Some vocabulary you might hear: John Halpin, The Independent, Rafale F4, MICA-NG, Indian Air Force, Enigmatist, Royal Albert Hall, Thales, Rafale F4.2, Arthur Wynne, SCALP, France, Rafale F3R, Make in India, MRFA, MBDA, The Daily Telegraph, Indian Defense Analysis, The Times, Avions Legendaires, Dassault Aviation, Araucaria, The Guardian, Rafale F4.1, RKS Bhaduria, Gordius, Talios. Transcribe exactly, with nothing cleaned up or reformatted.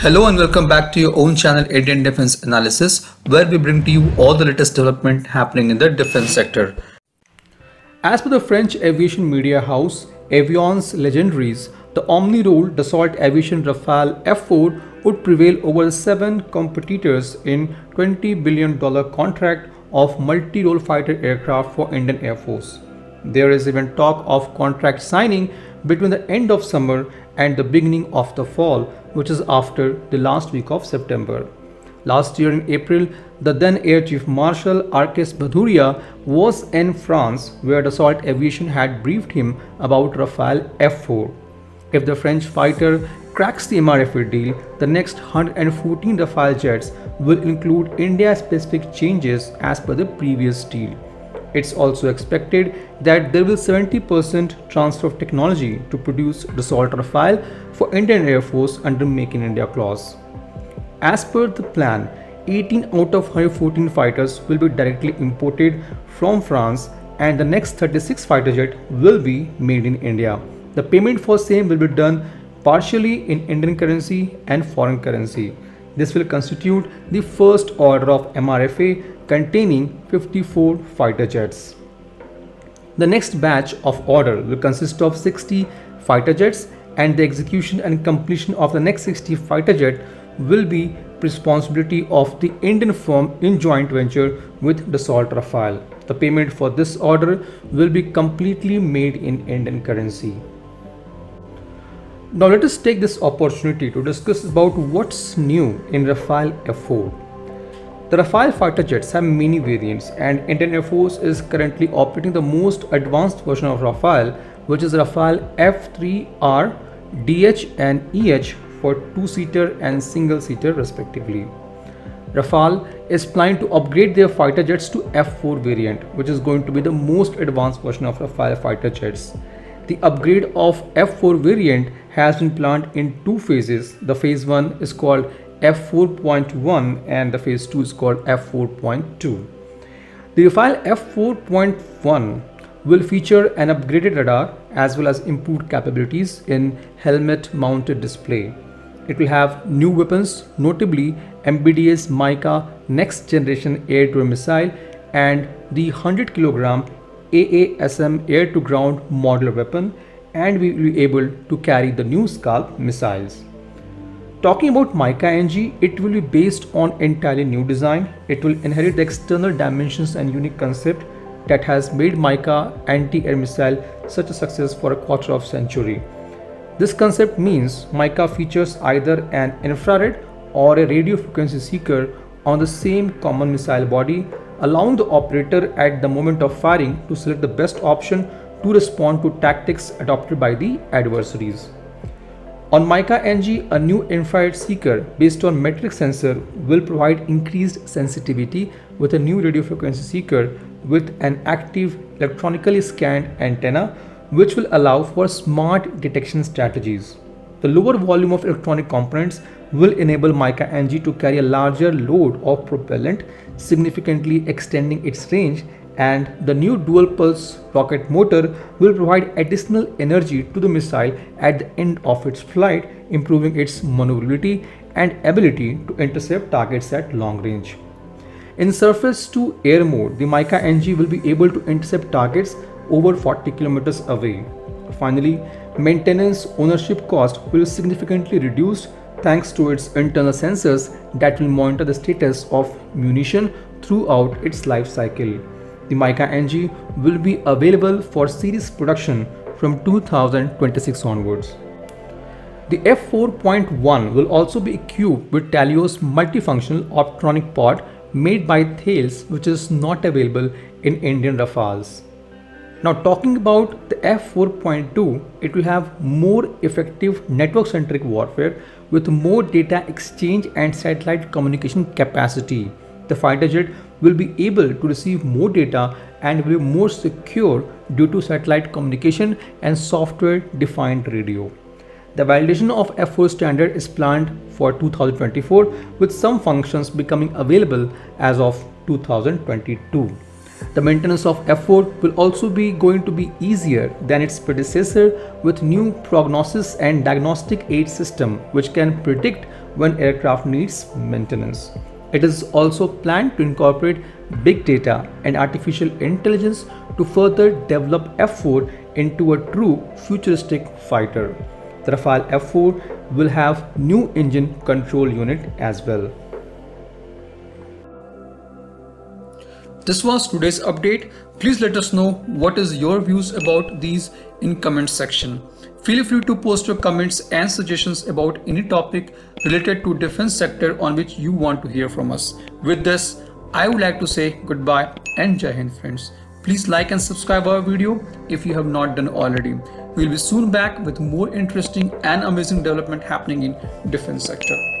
Hello and welcome back to your own channel Indian Defense Analysis, where we bring to you all the latest development happening in the defense sector. As per the French aviation media house Avions Legendaires, the omni-role Dassault Aviation Rafale F four would prevail over seven competitors in twenty billion dollar contract of multi-role fighter aircraft for Indian Air Force. There is even talk of contract signing between the end of summer and the beginning of the fall, which is after the last week of September. Last year in April, the then Air Chief Marshal R K S Bhaduria was in France, where Dassault Aviation had briefed him about Rafale F four. If the French fighter cracks the M R F A deal, the next one hundred fourteen Rafale jets will include India-specific changes as per the previous deal. It's also expected that there will seventy percent transfer of technology to produce Dassault Rafale for Indian Air Force under Make in India clause. As per the plan, eighteen out of one hundred fourteen fighters will be directly imported from France and the next thirty-six fighter jet will be made in India. The payment for same will be done partially in Indian currency and foreign currency. This will constitute the first order of M R F A containing fifty-four fighter jets. The next batch of order will consist of sixty fighter jets, and the execution and completion of the next sixty fighter jet will be responsibility of the Indian firm in joint venture with Dassault Rafale. The payment for this order will be completely made in Indian currency. Now let us take this opportunity to discuss about what's new in Rafale F four. The Rafale fighter jets have many variants, and Indian Air Force is currently operating the most advanced version of Rafale, which is Rafale F three R, D H and E H for two-seater and single-seater respectively. Rafale is planning to upgrade their fighter jets to F four variant, which is going to be the most advanced version of Rafale fighter jets. The upgrade of F four variant has been planned in two phases. The phase one is called F four point one and the phase two is called F four point two. The Rafale F four point one will feature an upgraded radar as well as improved capabilities in helmet mounted display. It will have new weapons, notably M B D S MICA next generation air-to-air missile and the one hundred kilogram A A S M air-to-ground modular weapon, and we will be able to carry the new SCALP missiles. Talking about MICA N G, it will be based on entirely new design. It will inherit the external dimensions and unique concept that has made MICA anti-air missile such a success for a quarter of a century. This concept means MICA features either an infrared or a radio frequency seeker on the same common missile body, allowing the operator at the moment of firing to select the best option to respond to tactics adopted by the adversaries. On MICA N G, a new infrared seeker based on metric sensor will provide increased sensitivity with a new radio frequency seeker with an active electronically scanned antenna, which will allow for smart detection strategies. The lower volume of electronic components will enable MICA N G to carry a larger load of propellant, significantly extending its range, and the new dual pulse rocket motor will provide additional energy to the missile at the end of its flight, improving its maneuverability and ability to intercept targets at long range. In surface to air mode, the MICA N G will be able to intercept targets over forty kilometers away. Finally, maintenance ownership cost will significantly reduce thanks to its internal sensors that will monitor the status of munition throughout its life cycle. The MICA N G will be available for series production from two thousand twenty-six onwards. The F four point one will also be equipped with Talios multifunctional optronic pod made by Thales, which is not available in Indian Rafales. Now talking about the F four point two, it will have more effective network-centric warfare with more data exchange and satellite communication capacity. The fighter jet will be able to receive more data and will be more secure due to satellite communication and software-defined radio. The validation of F four standard is planned for two thousand twenty-four, with some functions becoming available as of two thousand twenty-two. The maintenance of F four will also be going to be easier than its predecessor with new prognosis and diagnostic aid system, which can predict when aircraft needs maintenance. It is also planned to incorporate big data and artificial intelligence to further develop F four into a true futuristic fighter. The Rafale F four will have new engine control unit as well. This was today's update. Please let us know what is your views about these in comment section. Feel free to post your comments and suggestions about any topic related to defense sector on which you want to hear from us. With this, I would like to say goodbye and Jai Hind friends. Please like and subscribe our video if you have not done already. We'll be soon back with more interesting and amazing development happening in defense sector.